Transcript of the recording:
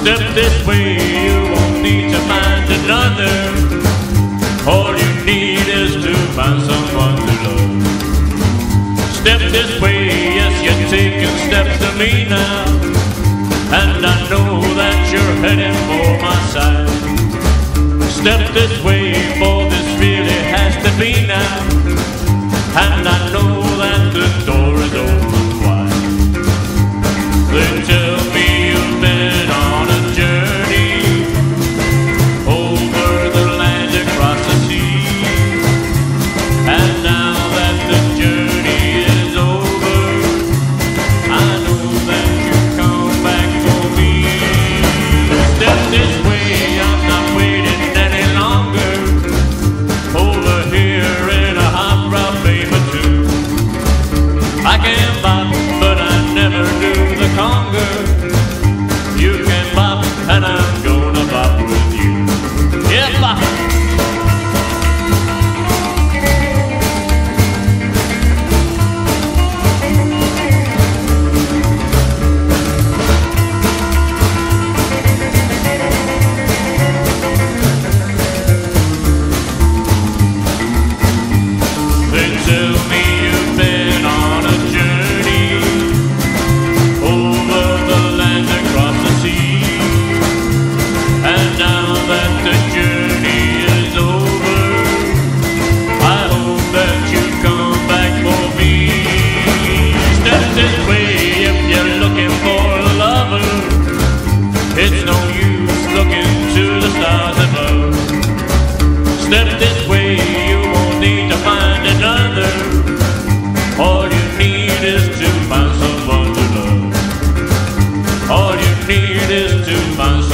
step this way, you won't need to find another. All you need is to find someone to love. Step this way, yes, you're taking steps to me now, and I know that you're heading for my side. Step this way, for this really has to be now, and I know that the door is open wide. They tell me you've been on a journey over the land across the sea, and now that the journey is over, I know that you've come back for me. Step this way, I'm not waiting any longer, over here in a hot rod paper too. I can bop, but I never do the conger. You can bop, and I'm gonna bop with you. Yeah, bop! They tell me you've been on a journey over the land across the sea, and now that the journey is over, I hope that you come back for me. Step this way if you're looking for a lover. It's no use looking to the stars above. Step this way, you won't need to find another. All you need is to find someone to love. All you need is to find someone to love.